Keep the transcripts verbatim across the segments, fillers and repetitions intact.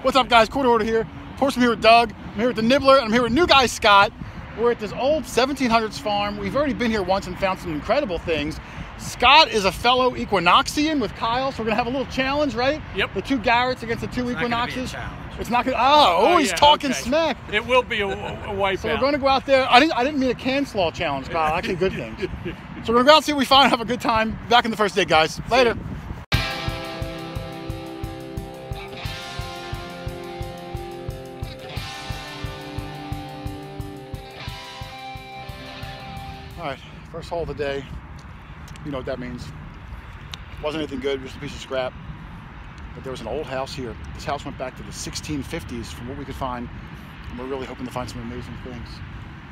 What's up, guys? Quarter Hoarder here. Of course, I'm here with Doug. I'm here with the Nibbler, and I'm here with new guy Scott. We're at this old seventeen hundreds farm. We've already been here once and found some incredible things. Scott is a fellow Equinoxian with Kyle, so we're gonna have a little challenge, right? Yep. The two Garretts against the two it's Equinoxes. Not it's not gonna. Oh, oh, oh he's yeah, talking okay. smack. It will be a, a wipeout. So we're gonna go out there. I didn't. I didn't mean a can slaw challenge, Kyle. Actually, good things. So we're gonna go out and see what we find. Have a good time. Back in the first day, guys. Later. All right, first haul of the day. You know what that means. Wasn't anything good, just a piece of scrap. But there was an old house here. This house went back to the sixteen fifties from what we could find. And we're really hoping to find some amazing things.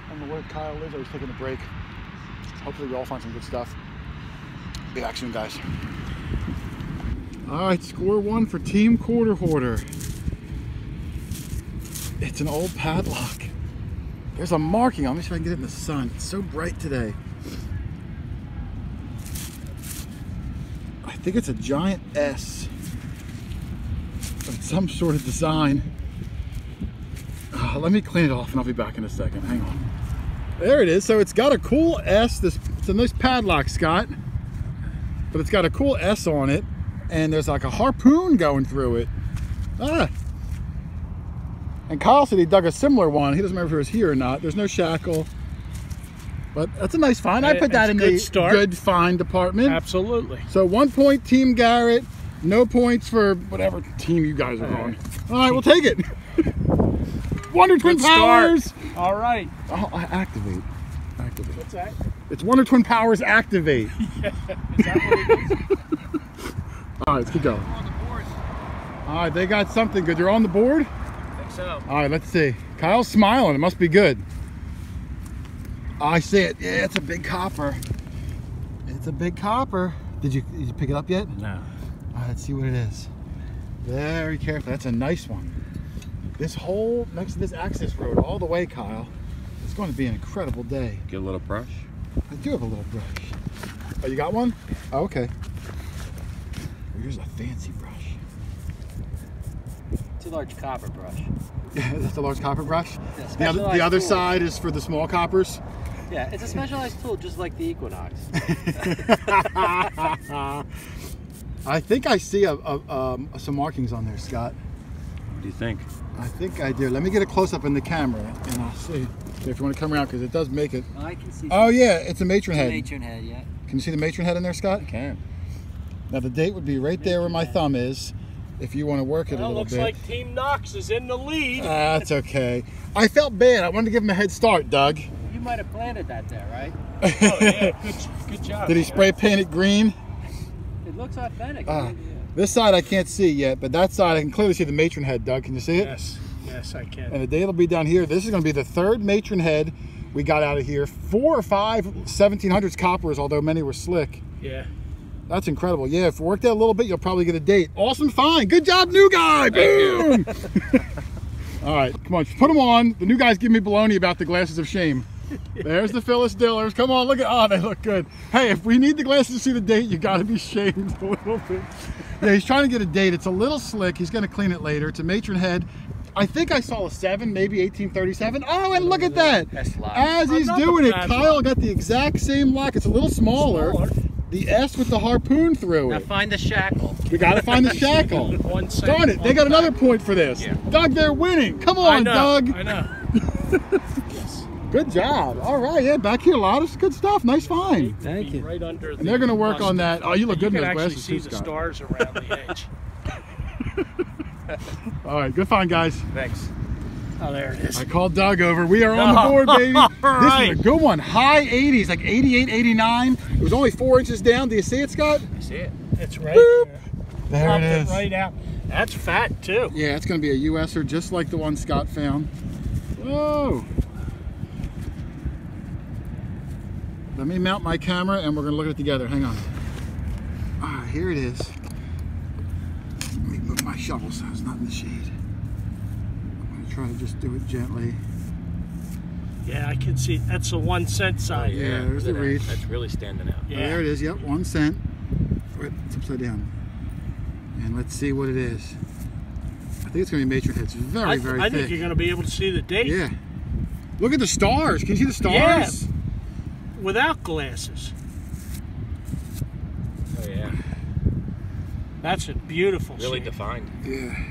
I don't know where Kyle lives. I was taking a break. Hopefully we all find some good stuff. Be back soon, guys. All right, score one for Team Quarter Hoarder. It's an old padlock. There's a marking on me, so I can get it in the sun. It's so bright today. I think it's a giant S of some sort of design. Uh, let me clean it off and I'll be back in a second. Hang on. There it is. So it's got a cool S. This, it's a nice padlock, Scott. But it's got a cool S on it. And there's like a harpoon going through it. Ah. And Kyle said he dug a similar one. He doesn't remember if it was here or not. There's no shackle. But that's a nice find. I put that in the good find department. Absolutely. So one point, Team Garrett. No points for whatever team you guys are on. All right, we'll take it. Wonder Twin Powers. All right. Oh, activate. Activate. What's that? It's Wonder Twin Powers activate. Yeah, is that what it is? All right, let's keep going. On the board. All right, they got something good. You're on the board? So. All right, let's see. Kyle's smiling. It must be good. Oh, I see it. Yeah, it's a big copper. It's a big copper. Did you did you pick it up yet? No. All right, let's see what it is. Very careful. That's a nice one. This whole next to this access road all the way, Kyle. It's going to be an incredible day. Get a little brush. I do have a little brush. Oh, you got one? Oh, okay. Here's a fancy brush. It's a large copper brush. Yeah, that's a large copper brush? Yeah, the other, the other side is for the small coppers? Yeah, it's a specialized tool just like the Equinox. I think I see a, a, um, some markings on there, Scott. What do you think? I think I do. Let me get a close-up in the camera and I'll see. If you want to come around, because it does make it. I can see. Oh, yeah, it's a matron head. It's a matron head, yeah. Can you see the matron head in there, Scott? I can. Now, the date would be right there where my thumb is. If you want to work it well, a little bit. Well, looks like Team Knox is in the lead. Uh, that's okay. I felt bad. I wanted to give him a head start, Doug. You might have planted that there, right? Oh, yeah. Good, good job. Did he spray paint it green? It looks authentic. Uh, yeah. This side I can't see yet, but that side I can clearly see the matron head, Doug. Can you see it? Yes. Yes, I can. And the day it'll be down here. This is going to be the third matron head we got out of here. Four or five seventeen hundreds coppers, although many were slick. Yeah. That's incredible. Yeah, if we work that a little bit, you'll probably get a date. Awesome find. Good job, new guy. Boom. All right, come on. Put them on. The new guy's giving me baloney about the glasses of shame. There's the Phyllis Dillers. Come on, look at, oh, they look good. Hey, if we need the glasses to see the date, you got to be shamed a little bit. Yeah, he's trying to get a date. It's a little slick. He's going to clean it later. It's a matron head. I think I saw a seven, maybe eighteen thirty-seven. Oh, and look at that. As he's doing it, Kyle got the exact same lock. It's a little smaller. The S with the harpoon through it. Now find the shackle. We gotta find the shackle. One second. Darn it, they got another point for this. Yeah. Doug, they're winning. Come on, I know, Doug. I know. Yes. Good job. All right, yeah, back here, a lot of good stuff. Nice find. Thank you. Right under. And the they're gonna work cluster. On that. Oh, you look and good you in those glasses. You can actually see the stars around the edge. All right, good find, guys. Thanks. Oh, there it is. I called Doug over. We are on the board, baby. Right. This is a good one. High eighties, like eighty-eight, eighty-nine. It was only four inches down. Do you see it, Scott? I see it. It's right Boop. There. There it is. It right out. That's fat, too. Yeah, it's going to be a U S-er just like the one Scott found. Whoa. Let me mount my camera, and we're going to look at it together. Hang on. All right, here it is. Let me move my shovel so it's not in the shade. Try to just do it gently. Yeah, I can see. That's a one cent sign. Yeah, yeah, there's the reach. That's really standing out. Yeah. Oh, there it is. Yep, one cent. It's upside down. And let's see what it is. I I think it's going to be matron heads. Very, I very I thick. Think you're going to be able to see the date. Yeah. Look at the stars. Can you see the stars? Yeah. Without glasses. Oh, yeah. That's a beautiful really shape. Defined. Yeah.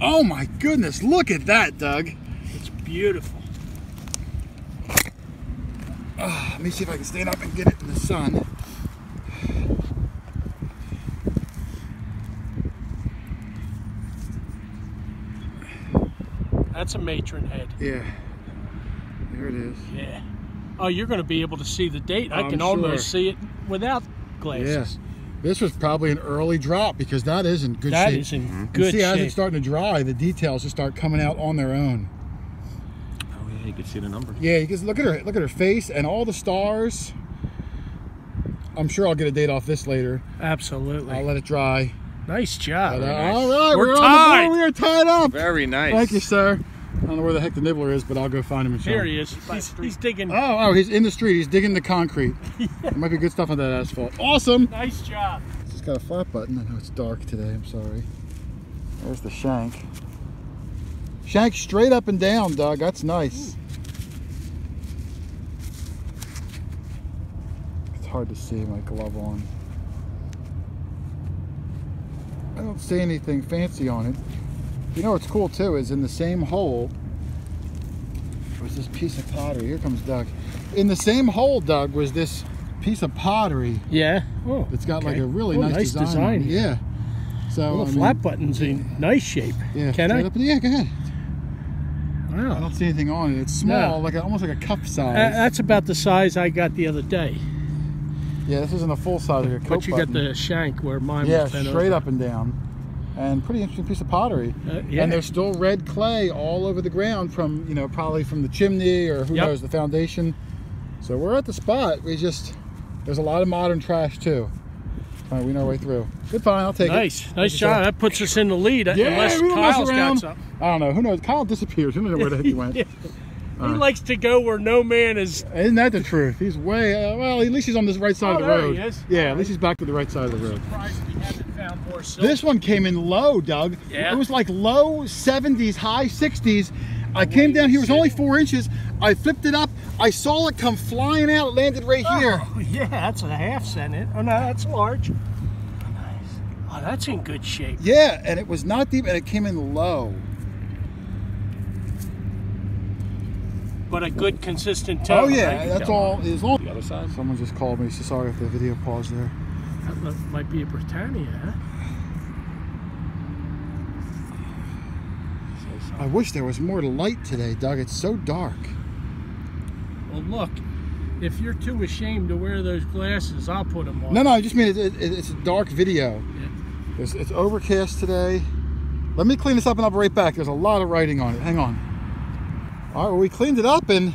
Oh, my goodness. Look at that, Doug. It's beautiful. Uh, let me see if I can stand up and get it in the sun. That's a matron head. Yeah. There it is. Yeah. Oh, you're going to be able to see the date. I I'm can sure. almost see it without glasses. Yeah. This was probably an early drop because that is in good that shape. That is in mm-hmm. good shape. See, as it's starting to dry, the details just start coming out on their own. Oh yeah, you can see the number. Yeah, you can look at her, look at her face and all the stars. I'm sure I'll get a date off this later. Absolutely. I'll let it dry. Nice job. But, uh, nice. All right, we're, we're tied. On the board. We are tied up. Very nice. Thank you, sir. I don't know where the heck the nibbler is, but I'll go find him and show him. Here he is. He's, he's digging. Oh, oh, he's in the street. He's digging the concrete. Yeah. There might be good stuff on that asphalt. Awesome. Nice job. It's just got a flat button. I know it's dark today. I'm sorry. There's the shank. Shank straight up and down, Doug. That's nice. Ooh. It's hard to see my glove on. I don't see anything fancy on it. You know what's cool too is in the same hole was this piece of pottery. Here comes Doug. In the same hole, Doug, was this piece of pottery. Yeah. Oh. It's got okay. like a really oh, nice, nice design. design. Yeah. So well, the flat mean, button's yeah. in nice shape. Yeah. Can I? Up, yeah. Go ahead. Wow. I don't see anything on it. It's small, no. like a, almost like a cup size. Uh, that's about the size I got the other day. Yeah, this isn't a full size of your cup. But you button. got the shank where mine yeah, was. Yeah, straight over. up and down. And pretty interesting piece of pottery. Uh, yeah. And there's still red clay all over the ground from, you know, probably from the chimney or who yep. knows, the foundation. So we're at the spot. We just, there's a lot of modern trash too. All right, we know our way through. Good find, I'll take nice. it. Nice, nice job. That puts us in the lead. Yeah, unless Kyle's got something. I don't know, who knows? Kyle disappears. Who knows where the heck he went? yeah. He right. likes to go where no man is. Isn't that the truth? He's way, uh, well, at least he's on this right side oh, of the there road. He is. Yeah, right. At least he's back to the right side of the road. Surprised we haven't found more silver. This one came in low, Doug. Yeah. It was like low seventies, high sixties. I Wait, came down here, it was only four inches. I flipped it up. I saw it come flying out, landed right oh, here. Yeah, that's a half cent. Oh, no, that's large. Oh, nice. Oh, that's in good shape. Yeah, and it was not deep, and it came in low. But a good, consistent tone. Oh yeah, that's all. Is all. The other side. Someone just called me. So sorry if the video paused there. That might be a Britannia, huh? I wish there was more light today, Doug. It's so dark. Well, look, if you're too ashamed to wear those glasses, I'll put them on. No, no, I just mean it, it, it's a dark video. Yeah. It's, it's overcast today. Let me clean this up and I'll be right back. There's a lot of writing on it. Hang on. All right, well, we cleaned it up, and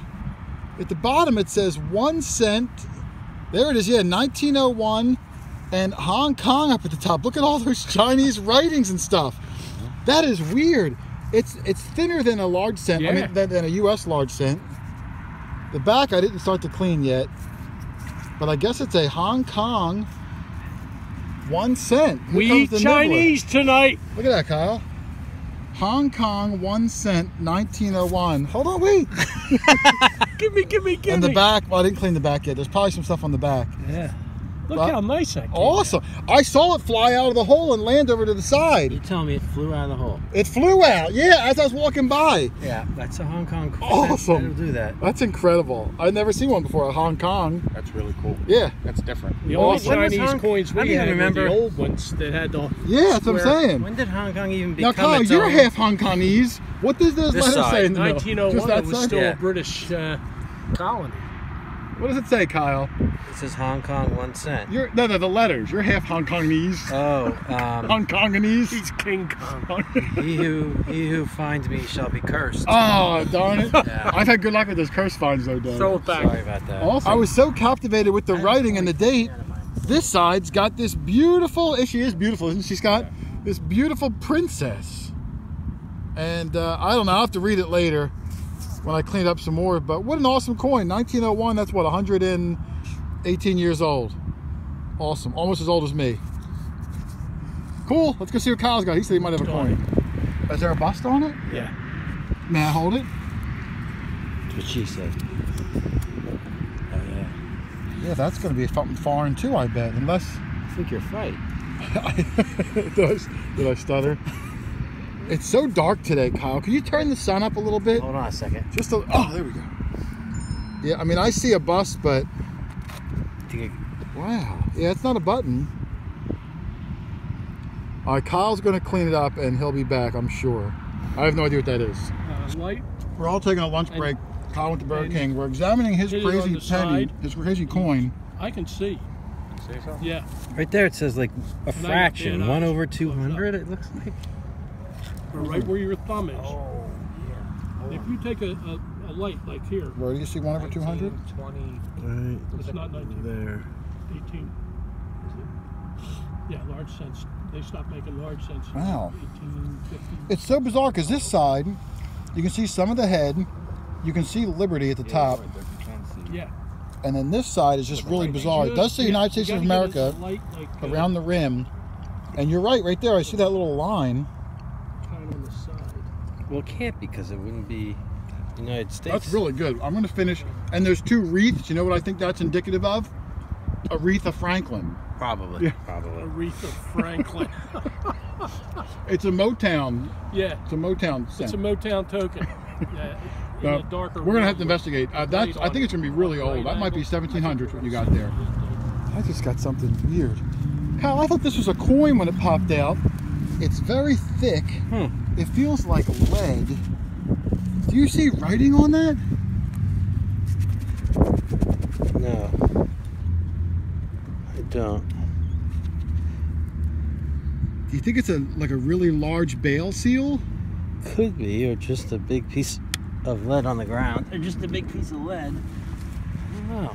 at the bottom it says one cent. There it is, yeah, nineteen oh one, and Hong Kong up at the top. Look at all those Chinese writings and stuff. That is weird. It's it's thinner than a large cent, yeah. I mean, than, than a U S large cent. The back I didn't start to clean yet, but I guess it's a Hong Kong one cent. Here we eat Chinese nibbler. tonight. Look at that, Kyle. Hong Kong one cent nineteen oh one. Hold on, wait. give me, give me, give me. And the back, well, I didn't clean the back yet. There's probably some stuff on the back. Yeah. Look but, how nice that came Awesome. Out. I saw it fly out of the hole and land over to the side. You tell me it flew out of the hole. It flew out, yeah, as I was walking by. Yeah, that's a Hong Kong. Awesome. That'll do that. That's incredible. I've never seen one before, a Hong Kong. That's really cool. Yeah. That's different. The old awesome. Chinese coins we I had remember. Were the old ones that had the Yeah, that's square. What I'm saying. When did Hong Kong even become its own? Now, Kyle, you're half Hong Kongese. What does this, this letter side. say in the middle? nineteen oh one, that it was side? still yeah. a British uh, colony. What does it say, Kyle? It says Hong Kong one cent. You're, no, no, the letters. You're half Hong Kongese. Oh, um, Hong Kongese. He's King Kong. he who he who finds me shall be cursed. Oh, darn it! Yeah. I've had good luck with those curse finds, though, Doug. Throw it back. Sorry about that. Also, I was so captivated with the writing and the date. This side's got this beautiful. She is beautiful, isn't she, Scott? Yeah. This beautiful princess. And uh, I don't know. I'll have to read it later. When I cleaned up some more, but what an awesome coin. nineteen oh one, that's what, one hundred eighteen years old. Awesome. Almost as old as me. Cool. Let's go see what Kyle's got. He said he might have a coin. Is there a bust on it? Yeah. May I hold it? That's what she said. Oh, yeah. Yeah, that's going to be something foreign too, I bet. Unless... I think you're right. did, I, did I stutter? It's so dark today, Kyle. Can you turn the sun up a little bit? Hold on a second. Just a... Oh, there we go. Yeah, I mean, I see a bust, but... Wow. Yeah, it's not a button. All right, Kyle's going to clean it up, and he'll be back, I'm sure. I have no idea what that is. Uh, light. We're all taking a lunch break. And Kyle went to Burger King. We're examining his crazy penny, side. his crazy coin. I can see. Say so? Yeah. Right there, it says like a and fraction, I, one I over two hundred. It looks like. Or right where your thumb is. Oh, yeah. If you take a, a, a light like here. Where do you see one over two hundred? Twenty. Right. It's not nineteen. There. Eighteen. Yeah, large cents. They stopped making large cents. Wow. eighteen fifty. It's so bizarre because this side, you can see some of the head. You can see Liberty at the yeah, top. Right there. You can see. Yeah. And then this side is just really bizarre. It does say yeah, United States of America light, like, around uh, the rim. And you're right, right there. I see that little line. Kind of on the side. Well, it can't because it wouldn't be United States. That's really good. I'm going to finish. And there's two wreaths. You know what I think that's indicative of? Aretha Franklin. Probably. Yeah. Probably. Aretha Franklin. It's a Motown. Yeah. It's a Motown scent. It's a Motown token. Yeah. No, we're going to have to investigate. Uh, that's, I think it's going to be really old. That might be seventeen hundreds what you got there. I just got something weird. Kyle, I thought this was a coin when it popped out. It's very thick. Hmm. It feels like lead. Do you see writing on that? No. I don't. Do you think it's a like a really large bail seal? Could be, or just a big piece of lead on the ground. Or just a big piece of lead. I don't know.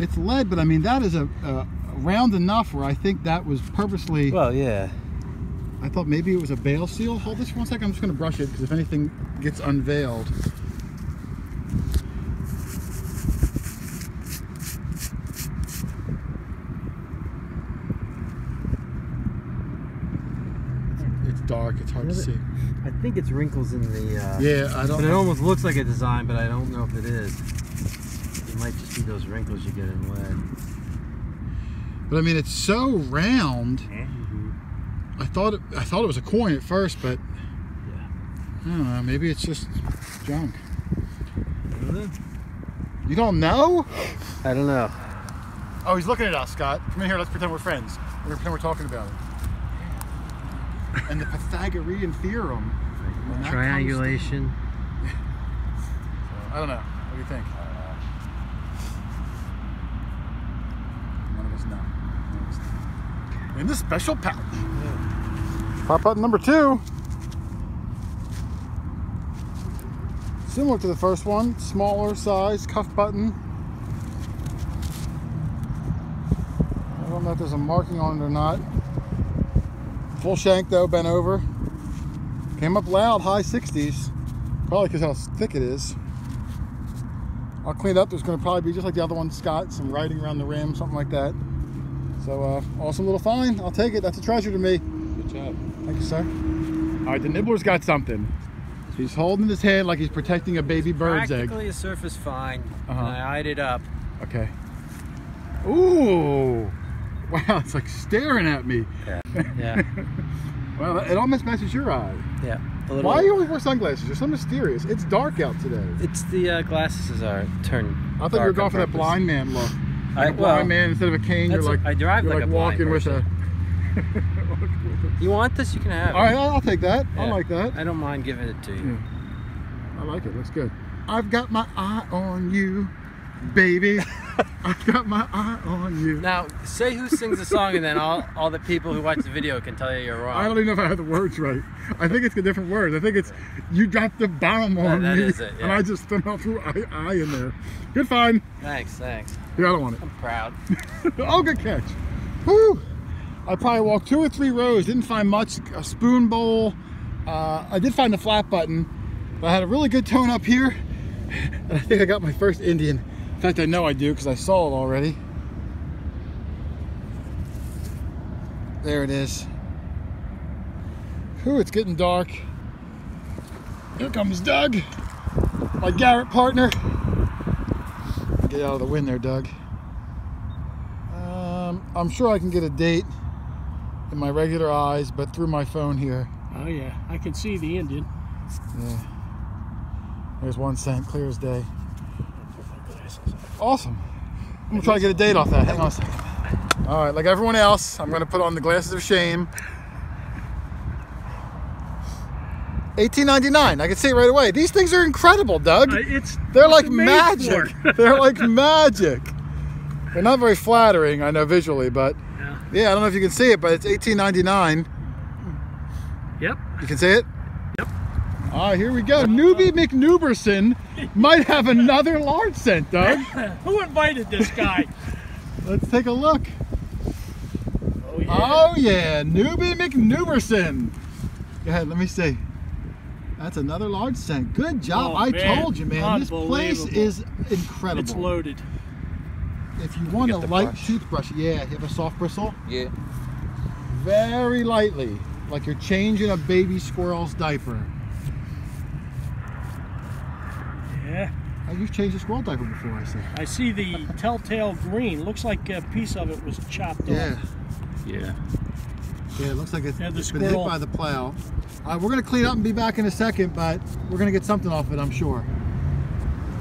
It's lead, but I mean, that is a, a round enough where I think that was purposely... Well, yeah. I thought maybe it was a bail seal. Hold this for one second. I'm just going to brush it, because if anything gets unveiled... It's dark. It's hard to see. I think it's wrinkles in the... Uh, yeah, I don't... But it almost looks like a design, but I don't know if it is. It might just be those wrinkles you get in lead. But I mean, it's so round. Mm-hmm. I thought it, I thought it was a coin at first, but... Yeah. I don't know. Maybe it's just junk. Really? You don't know? I don't know. Oh, he's looking at us, Scott. Come in here. Let's pretend we're friends. We're going to pretend we're talking about it. And the Pythagorean theorem. Triangulation. So, I don't know. What do you think? Uh, none of us know. None of us know. In the special pouch. Yeah. Pop out number two. Similar to the first one, smaller size, cuff button. I don't know if there's a marking on it or not. Full shank though, bent over. Came up loud, high sixties. Probably because how thick it is. I'll clean it up. There's going to probably be just like the other one, Scott, some writing around the rim, something like that. So, uh, awesome little find. I'll take it. That's a treasure to me. Good job. Thank you, sir. All right, the nibbler's got something. He's holding his hand like he's protecting a baby bird's egg. Practically a surface find. Uh-huh. And I eyed it up. Okay. Ooh. Wow, it's like staring at me. Yeah. Yeah. Well, it almost matches your eye. Yeah. Why do you always wear sunglasses? You're so mysterious. It's dark out today. It's the uh, glasses are turned. I thought you were going for that blind man look. Like I, a blind well, man instead of a cane. You're like a, I drive you're like, like a walking blind person. With a. You want this? You can have it. All right, I'll take that. Yeah. I like that. I don't mind giving it to you. Yeah. I like it. Looks good. I've got my eye on you, baby. I've got my eye on you. Now, say who sings the song, and then all, all the people who watch the video can tell you you're wrong. I don't even know if I have the words right. I think it's different words. I think it's, you dropped the bomb on that, that me, is it, yeah. And I just threw I, I in there. Good find. Thanks, thanks. Yeah, I don't want it. I'm proud. Oh, good catch. Woo! I probably walked two or three rows, didn't find much, a spoon bowl. Uh, I did find the flat button, but I had a really good tone up here, and I think I got my first Indian. In fact, I know I do because I saw it already. There it is. Whew, it's getting dark. Here comes Doug, my Garrett partner. Get out of the wind there, Doug. Um, I'm sure I can get a date in my regular eyes, but through my phone here. Oh yeah, I can see the Indian. Yeah. There's one cent, clear as day. Awesome. I'm gonna try to get a date off that. Hang on a second. All right, like everyone else, I'm gonna put on the glasses of shame. eighteen ninety-nine. I can see it right away. These things are incredible, Doug. Uh, it's they're like magic. They're like magic. They're not very flattering, I know, visually, but yeah. yeah, I don't know if you can see it, but it's eighteen ninety-nine. Yep. You can see it? Yep. All right, here we go. Uh, Newbie McNuberson might have another large scent, Doug. Who invited this guy? Let's take a look. Oh yeah. Oh yeah, Newbie McNuberson. Go ahead, let me see. That's another large scent. Good job. Oh, I man. told you, man. This place is incredible. It's loaded. If you want a light brush. toothbrush, yeah, you have a soft bristle? Yeah. Very lightly, like you're changing a baby squirrel's diaper. Yeah. Oh, you've changed a squirrel diaper before, I see. I see the telltale green. Looks like a piece of it was chopped yeah. off. Yeah. Yeah. Yeah, it looks like it's yeah, been squirrel. hit by the plow. Uh, we're going to clean up and be back in a second, but we're going to get something off it, I'm sure.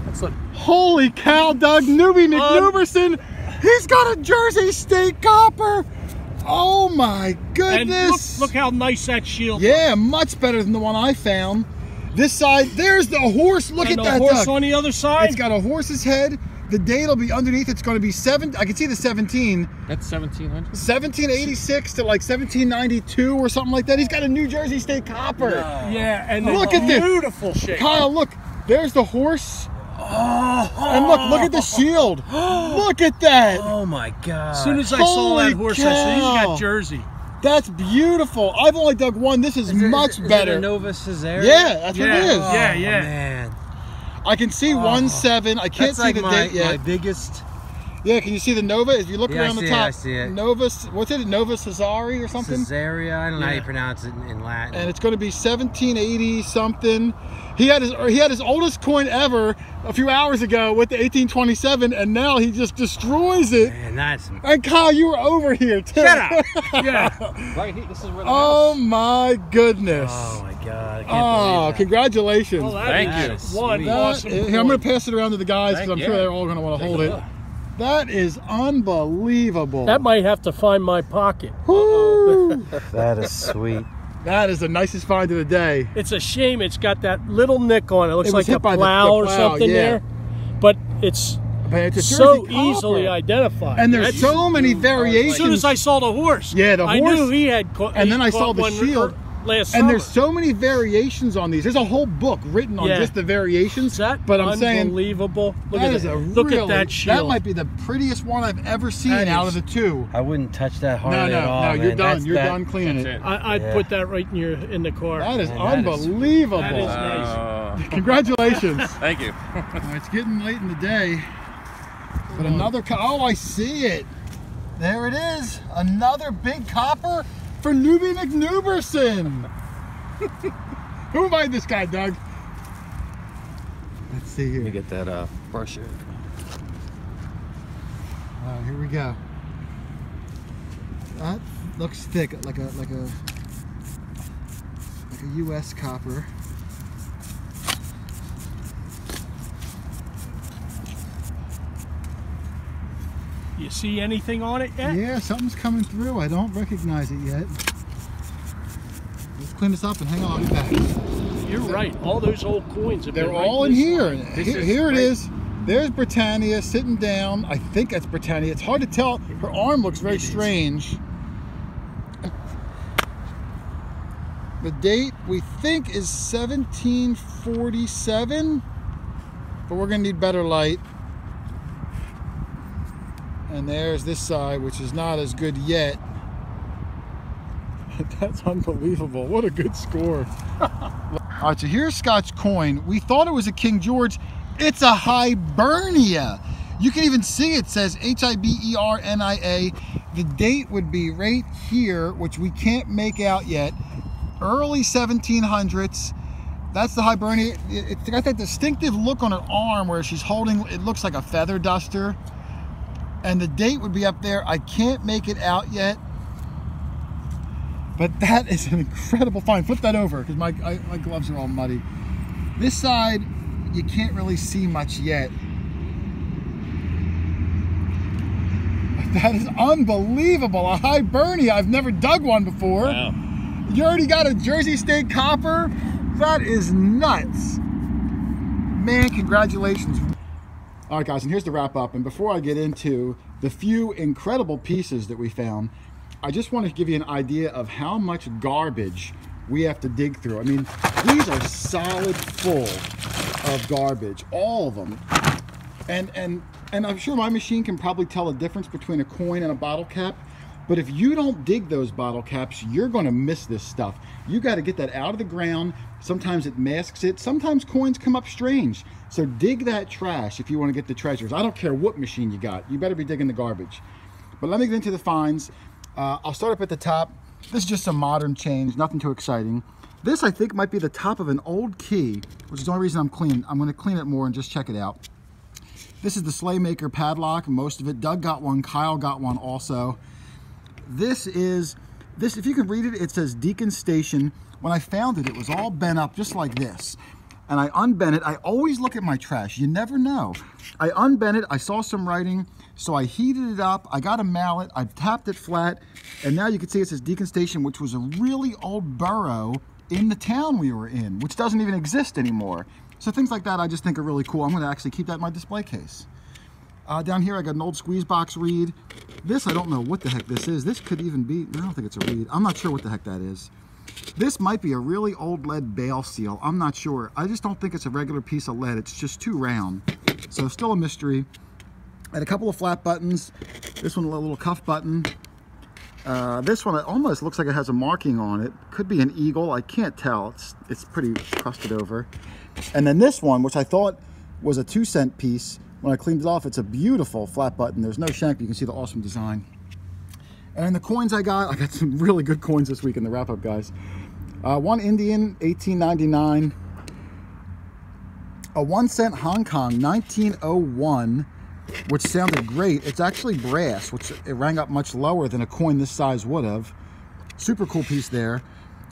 Excellent. Holy cow, Doug. Newbie McNuberson. Um, he's got a Jersey State copper. Oh, my goodness. And look, look how nice that shield is. Yeah, much better than the one I found. This side, there's the horse. Look and at that, Doug. And a horse on the other side. It's got a horse's head. The date will be underneath. It's going to be seven. I can see the seventeen. That's seventeen hundred. seventeen eighty-six to like seventeen ninety-two or something like that. He's got a New Jersey State copper. No. Yeah, and look at this beautiful shape. Kyle, look. There's the horse. Oh. And look, look at the shield. Look at that. Oh my God. As soon as I Holy saw that horse, cow. I said he's got Jersey. That's beautiful. I've only dug one. This is, is there, much is, is better. It a Nova Caesarea? Yeah, that's yeah. what it is. Oh, yeah, yeah. Man. I can see oh, one seven. I can't that's see like the my, date yet. My biggest. Yeah, can you see the Nova? If you look yeah, around the top, it, I see it. Nova. What's it? Nova Caesarea or something? Caesarea. I don't know yeah. how you pronounce it in, in Latin. And it's going to be seventeen eighty something. He had his he had his oldest coin ever a few hours ago with the eighteen twenty-seven, and now he just destroys it. Man, that's. And Kyle, you were over here too. Shut up. Yeah. Right here. This is where the Oh house. my goodness. Oh my God. I can't oh, that. congratulations. Well, Thank you. One that, awesome. Here, I'm going to pass it around to the guys because I'm yeah. sure they're all going to want to hold it. Look. That is unbelievable. That might have to find my pocket. Woo. That is sweet. That is the nicest find of the day. It's a shame it's got that little nick on it. It looks it like a plow, the, the plow or something yeah. there. But it's, but it's so copper. easily identified. And there's That's, so many variations. As soon as I saw the horse, yeah, the horse I knew he had caught And then I saw the shield. Last and there's so many variations on these. There's a whole book written on yeah. just the variations. Is that but I'm saying unbelievable. Look that at is a Look really, at that shield. That might be the prettiest one I've ever seen that out is, of the two. I wouldn't touch that hard no, no, at all. No, no, you're man. done. That's you're that, done cleaning it. it. I, I'd yeah. put that right in your in the car. That is man, unbelievable. That is, that is nice. Uh, Congratulations. Thank you. Well, it's getting late in the day, but oh. another. Oh, I see it. There it is. Another big copper. For Newbie McNuberson. Who invited this guy, Doug? Let's see here. Let me get that uh, brush in. All right, here we go. That looks thick, like a like a like a U S copper. You see anything on it yet? Yeah, something's coming through. I don't recognize it yet. Let's clean this up and hang on. Back. You're so, right. All those old coins have They're been all right in here. Here, here it is. There's Britannia sitting down. I think that's Britannia. It's hard to tell. Her arm looks very strange. The date we think is seventeen forty-seven, but we're going to need better light. And there's this side, which is not as good yet. That's unbelievable. What a good score. All right, so here's Scott's coin. We thought it was a King George. It's a Hibernia. You can even see it says H I B E R N I A. The date would be right here, which we can't make out yet. Early seventeen hundreds. That's the Hibernia. It's got that distinctive look on her arm where she's holding, it looks like a feather duster. And the date would be up there. I can't make it out yet. But that is an incredible find. Flip that over because my, I, my gloves are all muddy. This side, you can't really see much yet. But that is unbelievable. A Hibernia. I've never dug one before. Wow. You already got a Jersey State copper? That is nuts. Man, congratulations. All right, guys, and here's the wrap up. And before I get into the few incredible pieces that we found, I just want to give you an idea of how much garbage we have to dig through. I mean, these are solid full of garbage, all of them. And, and, and I'm sure my machine can probably tell the difference between a coin and a bottle cap. But if you don't dig those bottle caps, you're going to miss this stuff. You got to get that out of the ground. Sometimes it masks it. Sometimes coins come up strange. So dig that trash if you want to get the treasures. I don't care what machine you got. You better be digging the garbage. But let me get into the finds. Uh, I'll start up at the top. This is just some modern change, nothing too exciting. This, I think, might be the top of an old key, which is the only reason I'm cleaning. I'm going to clean it more and just check it out. This is the Slaymaker padlock, most of it. Doug got one. Kyle got one also. This is, this, if you can read it, it says Deacon Station. When I found it, it was all bent up just like this. And I unbent it. I always look at my trash. You never know. I unbent it. I saw some writing. So I heated it up. I got a mallet. I tapped it flat. And now you can see it says Deacon Station, which was a really old borough in the town we were in, which doesn't even exist anymore. So things like that I just think are really cool. I'm going to actually keep that in my display case. Uh, down here, I got an old squeeze box reed. This, I don't know what the heck this is. This could even be, I don't think it's a reed. I'm not sure what the heck that is. This might be a really old lead bail seal. I'm not sure. I just don't think it's a regular piece of lead. It's just too round. So still a mystery. And a couple of flat buttons. This one, a little cuff button. Uh, this one, it almost looks like it has a marking on it. Could be an eagle. I can't tell. It's, it's pretty crusted over. And then this one, which I thought was a two cent piece. When I cleaned it off, it's a beautiful flat button. There's no shank, but you can see the awesome design. And the coins I got, I got some really good coins this week in the wrap-up, guys. Uh, one Indian, eighteen ninety-nine. A one cent Hong Kong, nineteen oh one, which sounded great. It's actually brass, which it rang up much lower than a coin this size would have. Super cool piece there.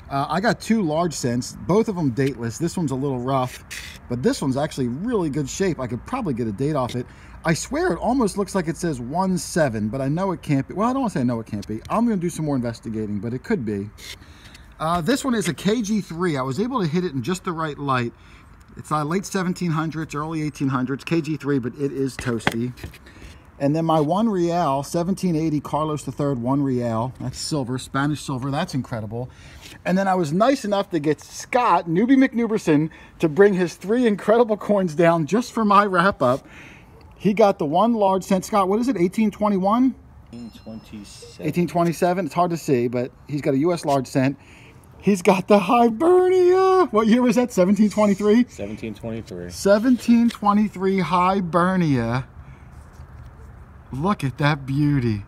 Uh, I got two large cents, both of them dateless. This one's a little rough, but this one's actually really good shape. I could probably get a date off it. I swear it almost looks like it says one seven, but I know it can't be. Well, I don't want to say I know it can't be. I'm going to do some more investigating, but it could be. Uh, this one is a K G three. I was able to hit it in just the right light. It's uh, late seventeen hundreds, early eighteen hundreds, K G three, but it is toasty. And then my one real, seventeen eighty Carlos the third, one real. That's silver, Spanish silver. That's incredible. And then I was nice enough to get Scott, Newbie McNuberson, to bring his three incredible coins down just for my wrap up. He got the one large cent. Scott, what is it, eighteen twenty-one? eighteen twenty-seven. eighteen twenty-seven, it's hard to see, but he's got a U S large cent. He's got the Hibernia. What year was that, seventeen twenty-three? seventeen twenty-three. seventeen twenty-three Hibernia. Look at that beauty.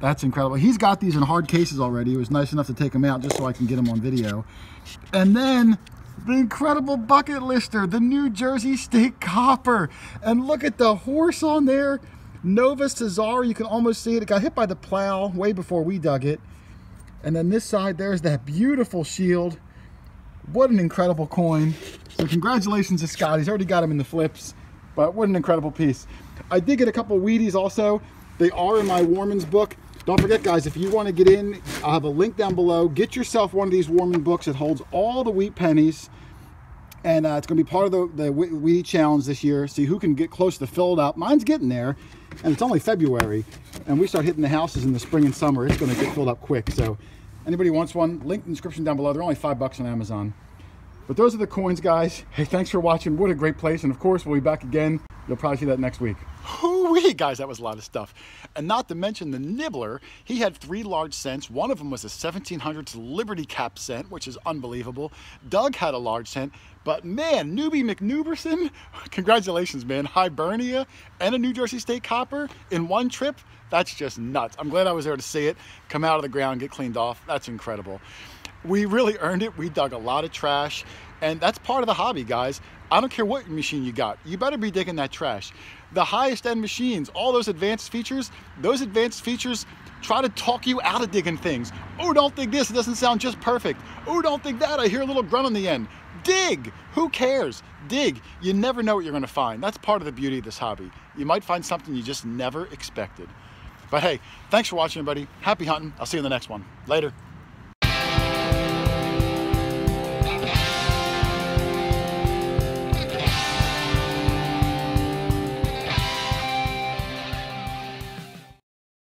That's incredible. He's got these in hard cases already. It was nice enough to take them out just so I can get them on video. And then the incredible bucket lister, the New Jersey State copper. And look at the horse on there. Nova Caesarea, you can almost see it. It got hit by the plow way before we dug it. And then this side, there's that beautiful shield. What an incredible coin. So congratulations to Scott. He's already got him in the flips. But what an incredible piece. I did get a couple Wheaties also. They are in my Warman's book. Don't forget, guys, if you want to get in, I'll have a link down below. Get yourself one of these Warman books. It holds all the Wheat Pennies. And uh, it's going to be part of the, the Wheatie Challenge this year. See who can get close to filled up. Mine's getting there. And it's only February. And we start hitting the houses in the spring and summer. It's going to get filled up quick. So anybody wants one, link in the description down below. They're only five bucks on Amazon. But those are the coins, guys. Hey, thanks for watching. What a great place. And, of course, we'll be back again. You'll probably see that next week. Woo-wee, guys, that was a lot of stuff. And not to mention the nibbler, he had three large cents. One of them was a seventeen hundreds Liberty Cap cent, which is unbelievable. Doug had a large cent, but man, Newbie McNuberson, congratulations, man. Hibernia and a New Jersey State copper in one trip, that's just nuts. I'm glad I was there to see it come out of the ground, get cleaned off. That's incredible. We really earned it. We dug a lot of trash, and that's part of the hobby, guys. I don't care what machine you got, you better be digging that trash. The highest end machines, all those advanced features, those advanced features try to talk you out of digging things. Oh, don't dig this, it doesn't sound just perfect. Oh, don't dig that, I hear a little grunt on the end. Dig, who cares? Dig, you never know what you're gonna find. That's part of the beauty of this hobby. You might find something you just never expected. But hey, thanks for watching, everybody. Happy hunting, I'll see you in the next one. Later.